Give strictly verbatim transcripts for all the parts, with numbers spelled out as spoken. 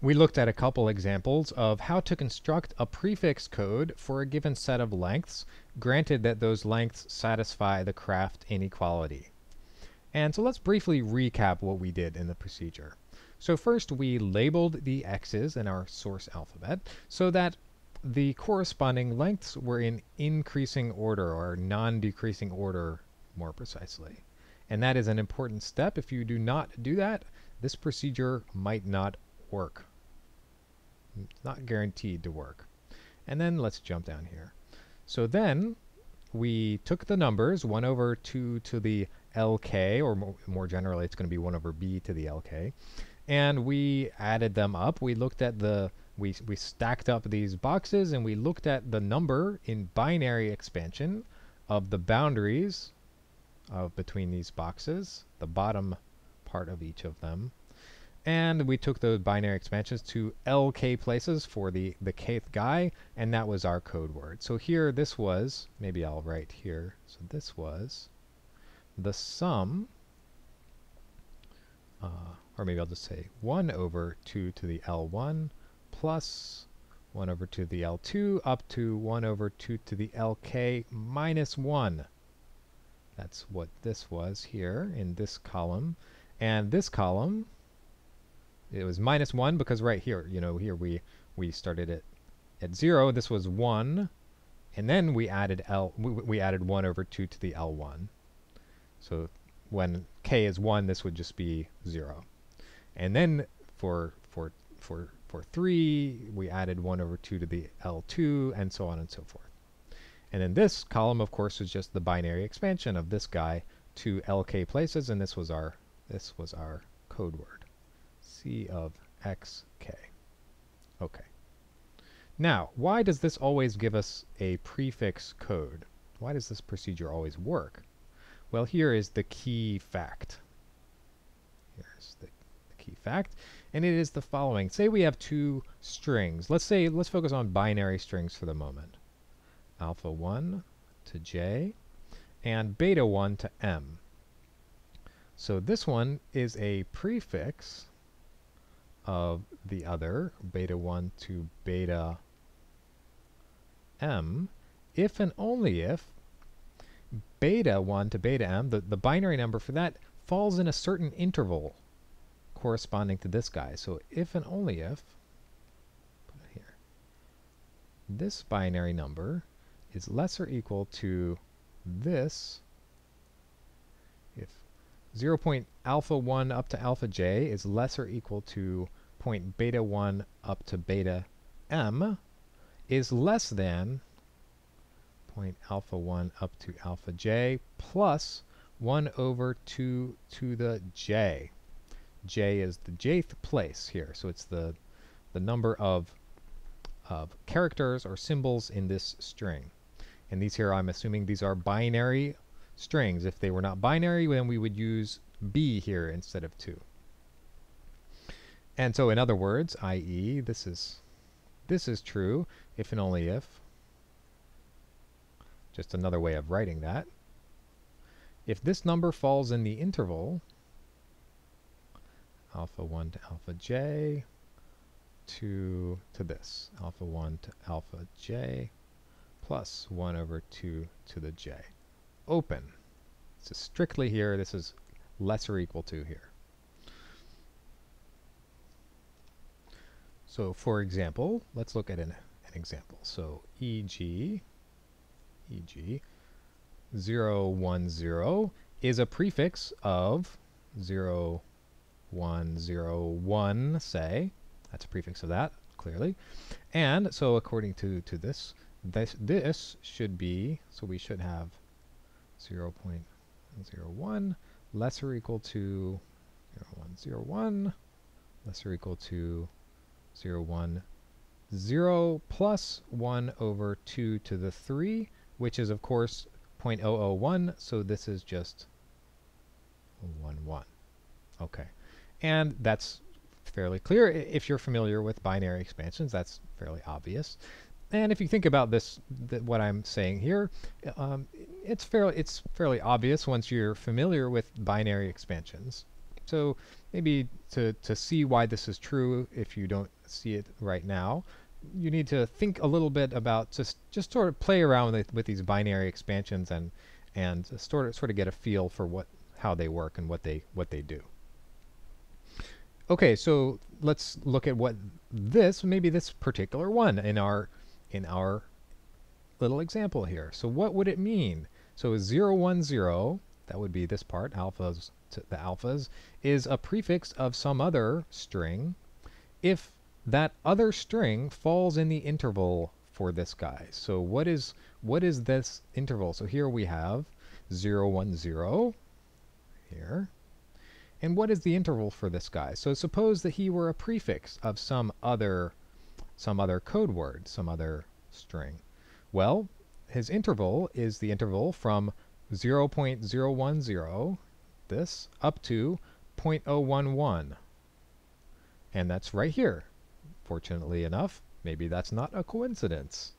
We looked at a couple examples of how to construct a prefix code for a given set of lengths, granted that those lengths satisfy the Kraft inequality. And so let's briefly recap what we did in the procedure. So first we labeled the x's in our source alphabet so that the corresponding lengths were in increasing order, or non-decreasing order more precisely. And that is an important step. If you do not do that, this procedure might not work. It's not guaranteed to work. And then let's jump down here. So then we took the numbers one over two to the L K, or mo more generally it's going to be one over B to the L K, and we added them up. We looked at the we, we stacked up these boxes, and we looked at the number in binary expansion of the boundaries of between these boxes, the bottom part of each of them, and we took those binary expansions to L K places for the the kth guy, and that was our code word. So here this was, maybe I'll write here, so this was the sum, uh, or maybe I'll just say one over two to the L one plus one over two to the L two up to one over two to the L K minus one. That's what this was here in this column. And this column, it was minus one because right here, you know, here we, we started it at zero. This was one. And then we added L, we, we added one over two to the L one. So when k is one, this would just be zero. And then for for for for three, we added one over two to the L two, and so on and so forth. And then this column, of course, is just the binary expansion of this guy to L K places, and this was our this was our code word, C of X K. Okay. Now, why does this always give us a prefix code? Why does this procedure always work? Well, here is the key fact. Here's the, the key fact, and it is the following. Say we have two strings. Let's say, let's focus on binary strings for the moment. Alpha one to J, and beta one to M. So this one is a prefix of the other, beta one to beta M, if and only if beta one to beta m, the, the binary number for that, falls in a certain interval corresponding to this guy. So if and only if, put it here, this binary number is less or equal to this, if zero point alpha one up to alpha j is less or equal to point beta one up to beta m is less than alpha one up to alpha j plus one over two to the j. J is the jth place here, so it's the the number of of characters or symbols in this string. And these here, I'm assuming these are binary strings. If they were not binary, then we would use b here instead of two. And so in other words, i e, this is this is true if and only if, just another way of writing that, if this number falls in the interval alpha one to alpha j to to this alpha one to alpha j plus one over two to the j open. So strictly here, this is less or equal to here. So for example, let's look at an, an example. So e g e g zero one zero is a prefix of zero one zero one, say. That's a prefix of that, clearly. And so according to, to this, this, this should be, so we should have zero point zero one less or equal to zero one zero one less or equal to zero one zero plus one over two to the three, which is, of course, zero point zero zero one, so this is just one, one. Okay, and that's fairly clear. If you're familiar with binary expansions, that's fairly obvious. And if you think about this, th what I'm saying here, um, it's fairly, it's fairly obvious once you're familiar with binary expansions. So maybe to, to see why this is true, if you don't see it right now, you need to think a little bit about just just sort of play around with, with these binary expansions and and sort of sort of get a feel for what how they work and what they what they do. Okay, so let's look at what this maybe this particular one in our in our little example here. So what would it mean? So zero one zero, that would be this part, alphas to the alphas, is a prefix of some other string if that other string falls in the interval for this guy. So what is what is this interval? So here we have zero one zero here. And what is the interval for this guy? So suppose that he were a prefix of some other some other code word, some other string. Well, his interval is the interval from zero point zero one zero, this, up to zero point zero one one. And that's right here. Fortunately enough, maybe that's not a coincidence.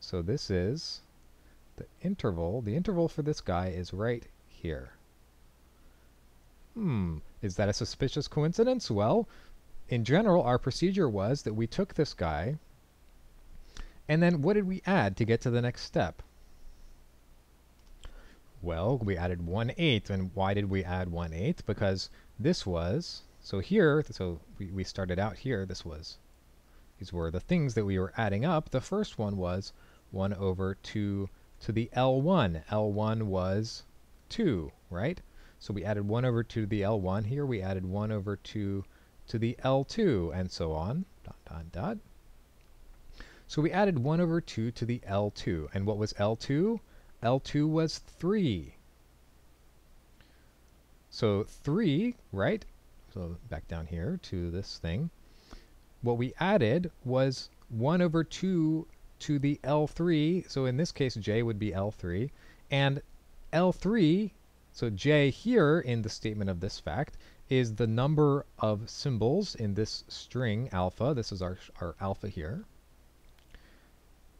So this is the interval. The interval for this guy is right here. Hmm, is that a suspicious coincidence? Well, in general, our procedure was that we took this guy, and then what did we add to get to the next step? Well, we added one eighth, and why did we add one eighth? Because this was, so here, so we, we started out here, this was, these were the things that we were adding up. The first one was one over two to the L one. L one was two, right? So we added one over two to the L one. Here we added one over two to the L two, and so on, dot, dot, dot. So we added one over two to the L two. And what was L two? L two was three. So three, right? So back down here to this thing. What we added was one over two to the L three. So in this case, J would be L three. And L three, so J here in the statement of this fact, is the number of symbols in this string alpha. This is our, our alpha here.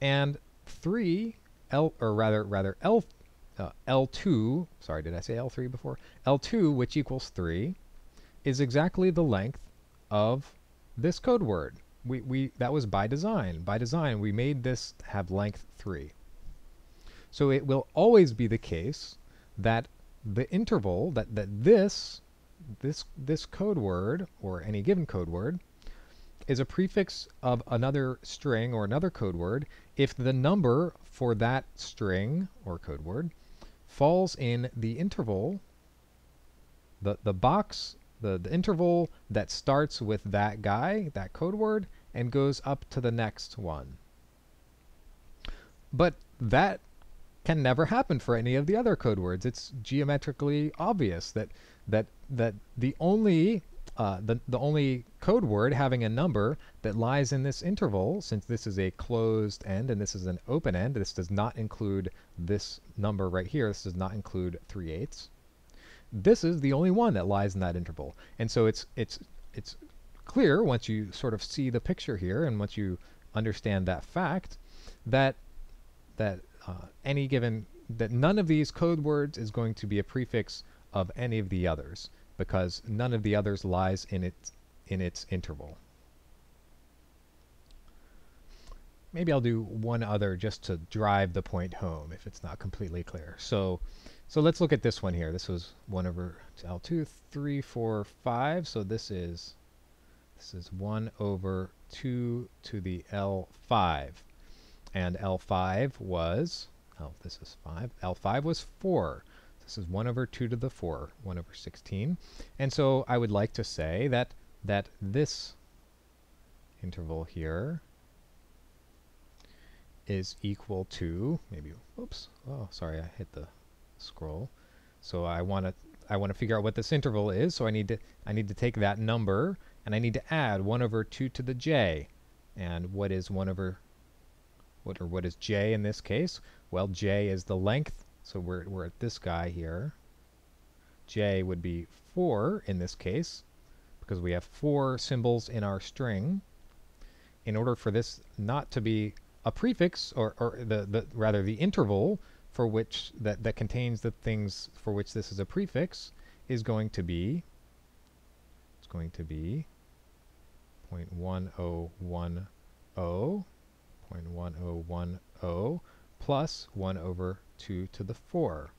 And three, L, or rather, rather L, uh, L two, sorry, did I say L three before? L two, which equals three, is exactly the length of this code word. We, we, that was by design. By design, we made this have length three. So it will always be the case that the interval, that, that this, this, this code word, or any given code word, is a prefix of another string or another code word if the number for that string or code word falls in the interval, the, the box, the, the interval that starts with that guy, that code word, and goes up to the next one. But that can never happen for any of the other code words. It's geometrically obvious that, that, that the only Uh, the, the only code word having a number that lies in this interval, since this is a closed end and this is an open end, this does not include this number right here, this does not include three eighths. This is the only one that lies in that interval. And so it's, it's, it's clear once you sort of see the picture here and once you understand that fact that, that uh, any given, that none of these code words is going to be a prefix of any of the others, because none of the others lies in its, in its interval. Maybe I'll do one other just to drive the point home if it's not completely clear. So, so let's look at this one here. This was one over L two, three, four, five. So this is, this is one over two to the L five. And L five was, oh, this is five. L five was four. This is one over two to the four, one over sixteen. And so I would like to say that, that this interval here is equal to, maybe, oops, oh, sorry, I hit the scroll. So I want to I want to figure out what this interval is, so I need to I need to take that number and I need to add one over two to the J. And what is one over what or what is J in this case? Well, J is the length. So we're, we're at this guy here. J would be four in this case, because we have four symbols in our string. In order for this not to be a prefix, or, or the, the rather the interval for which that, that contains the things for which this is a prefix, is going to be going to be zero point one zero one zero, zero point one zero one zero plus one over two to the four.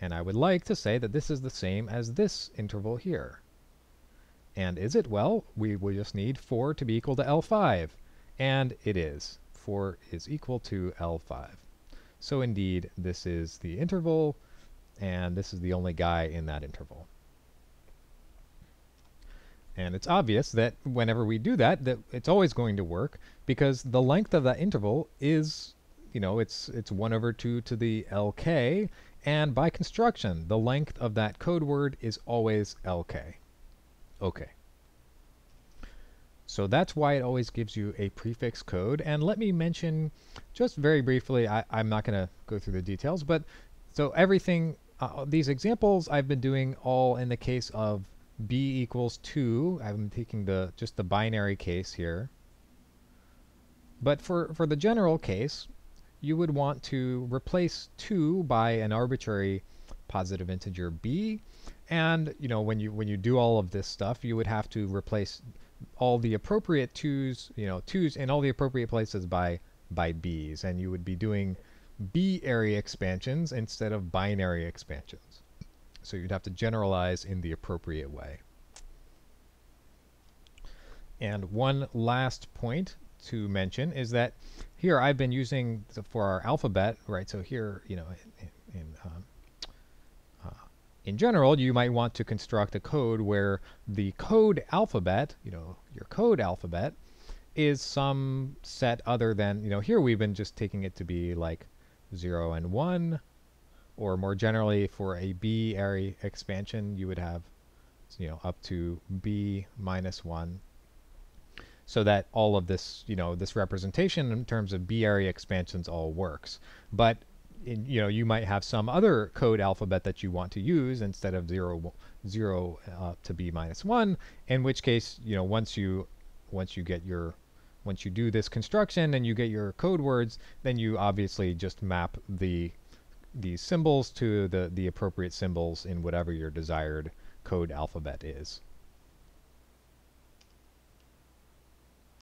And I would like to say that this is the same as this interval here. And is it? Well, we will just need four to be equal to L five. And it is. four is equal to L five. So indeed, this is the interval, and this is the only guy in that interval. And it's obvious that whenever we do that, that it's always going to work, because the length of that interval is, you know, it's, it's one over two to the L K, and by construction, the length of that code word is always L K. Okay. So that's why it always gives you a prefix code. And let me mention just very briefly, I, I'm not going to go through the details, but so everything, uh, these examples I've been doing all in the case of b equals two. I've been taking the just the binary case here. But for, for the general case, you would want to replace two by an arbitrary positive integer b. And you know, when you when you do all of this stuff, you would have to replace all the appropriate twos, you know, twos in all the appropriate places by by b's, and you would be doing b area expansions instead of binary expansions. So you'd have to generalize in the appropriate way. And one last point to mention is that here I've been using the, for our alphabet, right? So here, you know, in, in um, In general, you might want to construct a code where the code alphabet, you know, your code alphabet is some set other than, you know, here we've been just taking it to be like zero and one, or more generally for a B area expansion, you would have, you know, up to B minus one, so that all of this, you know, this representation in terms of B area expansions all works. But In, you know, you might have some other code alphabet that you want to use instead of zero, zero uh, to b minus one. In which case, you know, once you, once you get your, once you do this construction and you get your code words, then you obviously just map the, the symbols to the the appropriate symbols in whatever your desired code alphabet is.